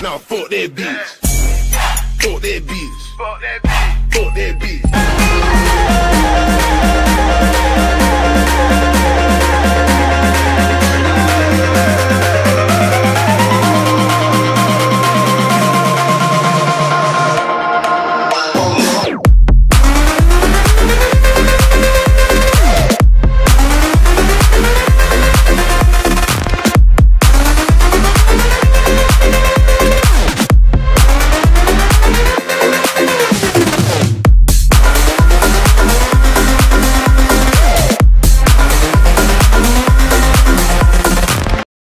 Now fuck that bitch. Fuck that bitch. Fuck that bitch. Fuck that bitch.